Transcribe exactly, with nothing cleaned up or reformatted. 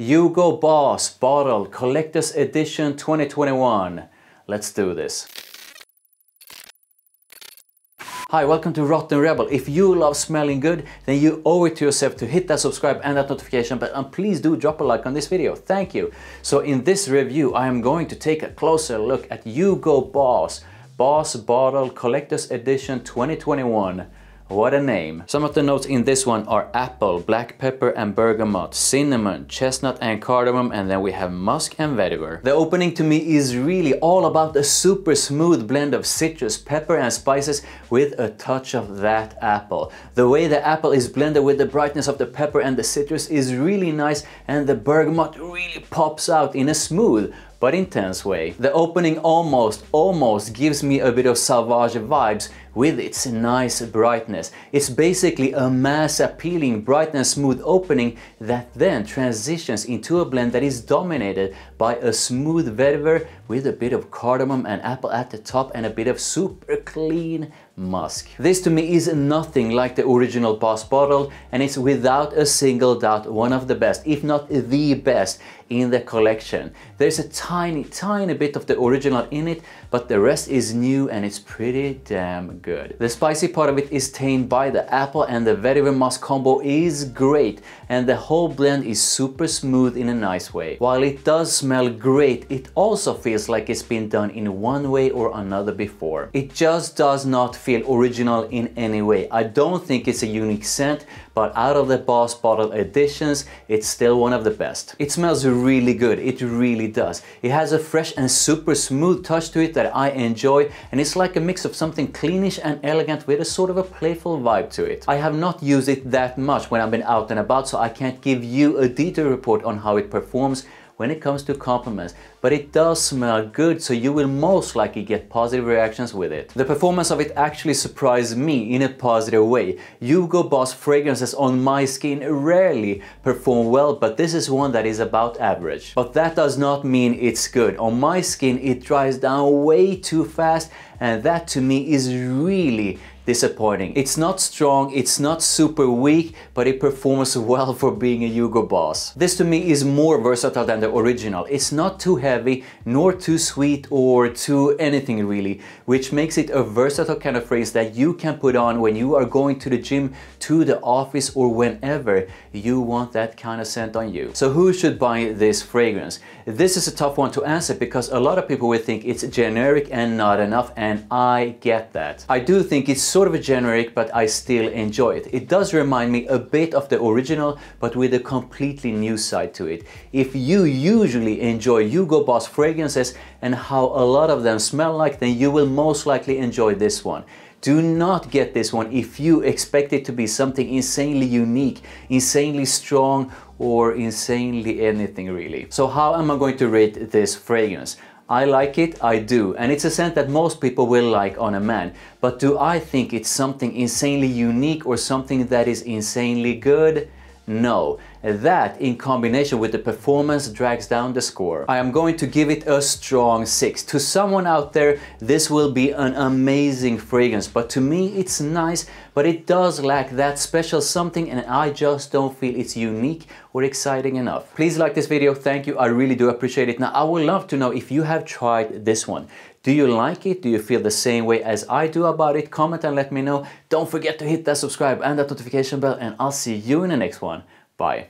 Hugo Boss Bottled Collector's Edition twenty twenty-one. Let's do this. Hi, welcome to Rotten Rebel. If you love smelling good, then you owe it to yourself to hit that subscribe and that notification bell, and please do drop a like on this video. Thank you. So in this review, I am going to take a closer look at Hugo Boss Boss Bottled Collector's Edition twenty twenty-one. What a name. Some of the notes in this one are apple, black pepper and bergamot, cinnamon, chestnut and cardamom, and then we have musk and vetiver. The opening to me is really all about a super smooth blend of citrus, pepper and spices with a touch of that apple. The way the apple is blended with the brightness of the pepper and the citrus is really nice, and the bergamot really pops out in a smooth but intense way. The opening almost, almost gives me a bit of Sauvage vibes with its nice brightness. It's basically a mass appealing, bright and smooth opening that then transitions into a blend that is dominated by a smooth vetiver with a bit of cardamom and apple at the top and a bit of super clean musk. This to me is nothing like the original Boss Bottled, and it's without a single doubt one of the best, if not the best, in the collection. There's a tiny, tiny bit of the original in it, but the rest is new and it's pretty damn good. The spicy part of it is tamed by the apple, and the vetiver musk combo is great, and the whole blend is super smooth in a nice way. While it does smell great, it also feels like it's been done in one way or another before. It just does not feel feel original in any way. I don't think it's a unique scent, but out of the Boss Bottled editions, it's still one of the best. It smells really good, it really does. It has a fresh and super smooth touch to it that I enjoy, and it's like a mix of something cleanish and elegant with a sort of a playful vibe to it. I have not used it that much when I've been out and about, so I can't give you a detailed report on how it performs when it comes to compliments, but it does smell good, so you will most likely get positive reactions with it. The performance of it actually surprised me in a positive way. Hugo Boss fragrances on my skin rarely perform well, but this is one that is about average. But that does not mean it's good. On my skin, it dries down way too fast, and that to me is really disappointing. It's not strong, it's not super weak, but it performs well for being a Hugo Boss. This to me is more versatile than the original. It's not too heavy, nor too sweet or too anything really, which makes it a versatile kind of phrase that you can put on when you are going to the gym, to the office, or whenever you want that kind of scent on you. So who should buy this fragrance? This is a tough one to answer because a lot of people will think it's generic and not enough, and I get that. I do think it's so sort of a generic, but I still enjoy it. It does remind me a bit of the original, but with a completely new side to it. If you usually enjoy Hugo Boss fragrances and how a lot of them smell like, then you will most likely enjoy this one. Do not get this one if you expect it to be something insanely unique, insanely strong, or insanely anything really. So how am I going to rate this fragrance? I like it, I do, and it's a scent that most people will like on a man. But do I think it's something insanely unique or something that is insanely good? No. That, in combination with the performance, drags down the score. I am going to give it a strong six. To someone out there, this will be an amazing fragrance, but to me it's nice, but it does lack that special something, and I just don't feel it's unique or exciting enough. Please like this video, thank you, I really do appreciate it. Now, I would love to know if you have tried this one. Do you like it? Do you feel the same way as I do about it? Comment and let me know. Don't forget to hit that subscribe and that notification bell, and I'll see you in the next one. Bye.